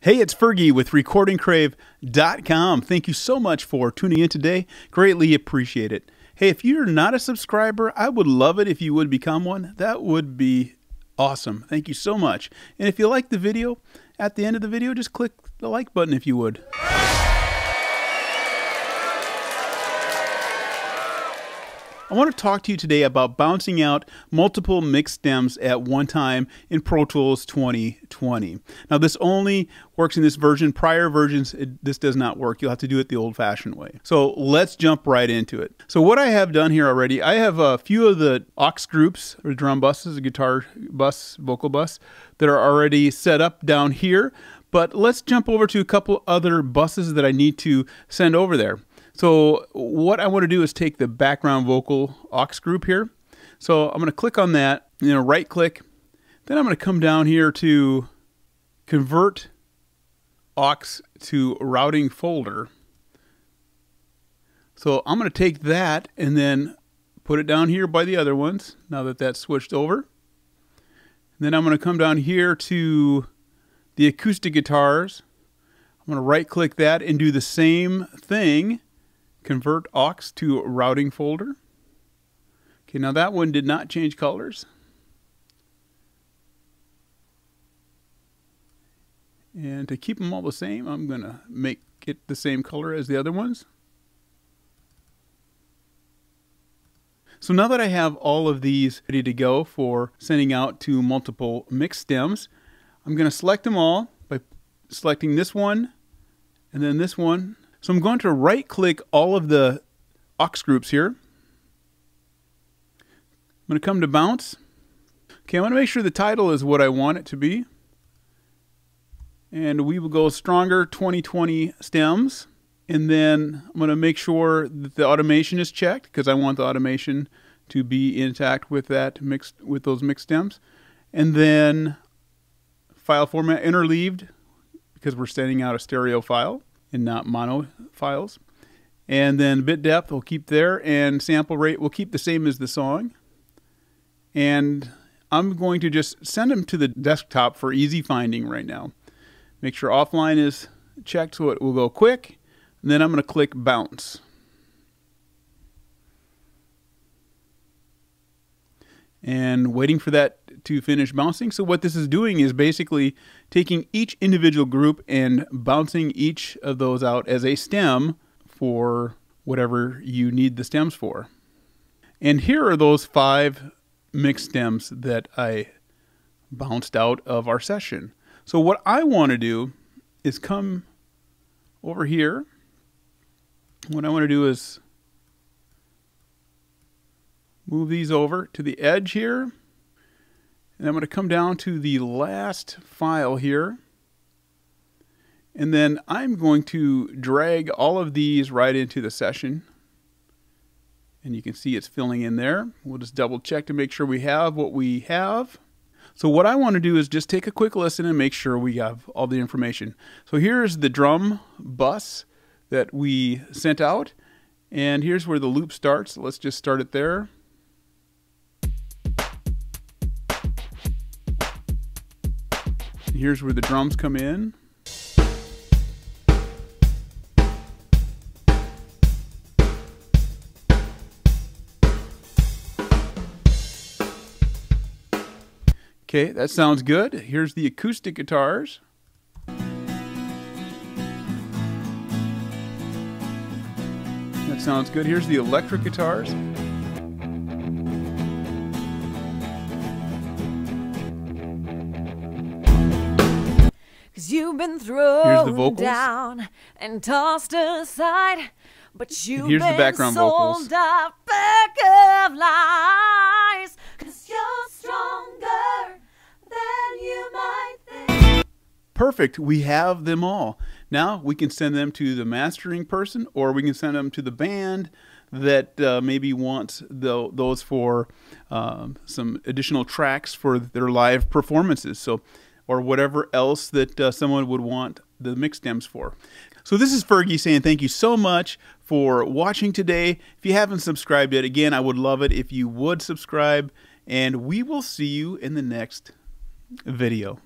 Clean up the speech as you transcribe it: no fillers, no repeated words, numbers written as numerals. Hey, it's Fergie with RecordingCrave.com. Thank you so much for tuning in today. Greatly appreciate it. Hey, if you're not a subscriber, I would love it if you would become one. That would be awesome. Thank you so much. And if you like the video, at the end of the video, just click the like button if you would. I want to talk to you today about bouncing out multiple mix stems at one time in Pro Tools 2020. Now, this only works in this version. Prior versions, this does not work. You'll have to do it the old-fashioned way. So let's jump right into it. So what I have done here already, I have a few of the aux groups, or drum buses, a guitar bus, vocal bus, that are already set up down here. But let's jump over to a couple other buses that I need to send over there. So what I want to do is take the background vocal aux group here. So I'm going to click on that, right click. Then I'm going to come down here to convert aux to routing folder. So I'm going to take that and then put it down here by the other ones now that that's switched over. And then I'm going to come down here to the acoustic guitars. I'm going to right click that and do the same thing. Convert aux to routing folder. Okay, now that one did not change colors. And to keep them all the same, I'm going to make it the same color as the other ones. So now that I have all of these ready to go for sending out to multiple mix stems, I'm going to select them all by selecting this one and then this one. So I'm going to right-click all of the aux groups here. I'm going to come to bounce. Okay, I want to make sure the title is what I want it to be. And we will go Stronger 2020 Stems. And then I'm going to make sure that the automation is checked because I want the automation to be intact with that mixed with those mixed stems. And then file format interleaved because we're sending out a stereo file and not mono files. And then bit depth we'll keep there, and sample rate we'll keep the same as the song. And I'm going to just send them to the desktop for easy finding right now. Make sure offline is checked so it will go quick. And then I'm going to click bounce. And waiting for that to finish bouncing. So what this is doing is basically taking each individual group and bouncing each of those out as a stem for whatever you need the stems for. And here are those 5 mixed stems that I bounced out of our session. So what I want to do is come over here. What I want to do is move these over to the edge here. And I'm going to come down to the last file here. And then I'm going to drag all of these right into the session. And you can see it's filling in there. We'll just double check to make sure we have what we have. So what I want to do is just take a quick listen and make sure we have all the information. So here's the drum bus that we sent out. And here's where the loop starts. Let's just start it there. Here's where the drums come in. Okay, that sounds good. Here's the acoustic guitars. That sounds good. Here's the electric guitars. You've been thrown down and tossed aside, but you've been sold a pack of lies, 'cause you're stronger than you might think. Perfect, we have them all. Now we can send them to the mastering person, or we can send them to the band that maybe wants those for some additional tracks for their live performances. So, or whatever else that someone would want the mix stems for. So this is Fergie saying thank you so much for watching today. If you haven't subscribed yet, again, I would love it if you would subscribe, and we will see you in the next video.